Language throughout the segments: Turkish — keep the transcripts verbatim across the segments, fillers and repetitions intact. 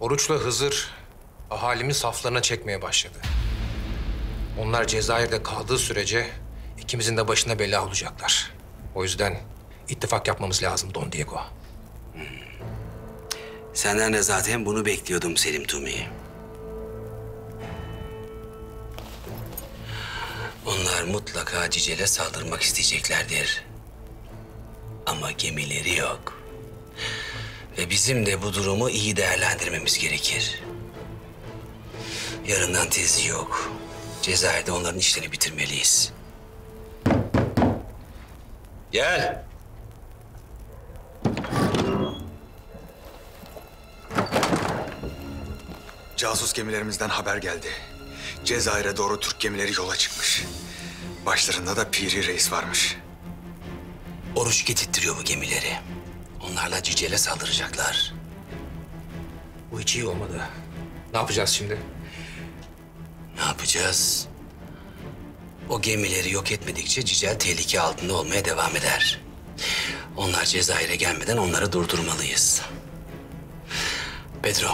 Oruçla Hızır ahalimi saflarına çekmeye başladı. Onlar Cezayir'de kaldığı sürece ikimizin de başına bela olacaklar. O yüzden ittifak yapmamız lazım Don Diego. Hmm. Senden de zaten bunu bekliyordum Selim Tumi. Onlar mutlaka Cicel'e saldırmak isteyeceklerdir. Ama gemileri yok. Ve bizim de bu durumu iyi değerlendirmemiz gerekir. Yarından tezi yok. Cezayir'de onların işlerini bitirmeliyiz. Gel. Casus gemilerimizden haber geldi. Cezayir'e doğru Türk gemileri yola çıkmış. Başlarında da Piri Reis varmış. Oruç getirtiyor bu gemileri. Onlarla Cicel'e saldıracaklar. Bu hiç iyi olmadı. Ne yapacağız şimdi? Ne yapacağız? O gemileri yok etmedikçe Cicel tehlike altında olmaya devam eder. Onlar Cezayir'e gelmeden onları durdurmalıyız. Pedro,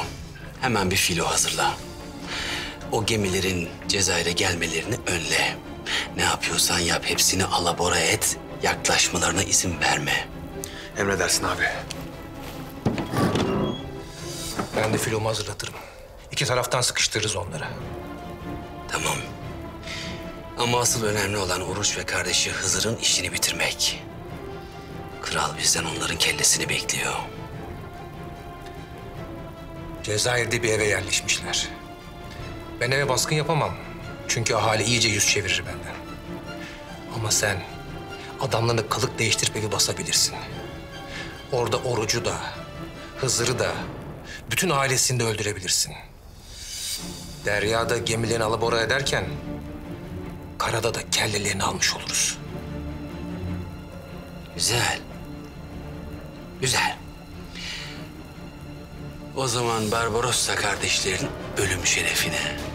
hemen bir filo hazırla. O gemilerin Cezayir'e gelmelerini önle. Ne yapıyorsan yap, hepsini alabora et. Yaklaşmalarına izin verme. Emredersin abi. Ben de filomu hazırlatırım. İki taraftan sıkıştırırız onları. Tamam. Ama asıl önemli olan Oruç ve kardeşi Hızır'ın işini bitirmek. Kral bizden onların kellesini bekliyor. Cezayir'de bir eve yerleşmişler. Ben eve baskın yapamam. Çünkü ahali iyice yüz çevirir benden. Ama sen adamlarını kılık değiştirip evi basabilirsin. Orada Oruç'u da, Hızır'ı da, bütün ailesini de öldürebilirsin. Deryada gemilerini alıp oraya ederken, karada da kellelerini almış oluruz. Güzel. Güzel. O zaman Barbarossa kardeşlerin ölüm şerefine.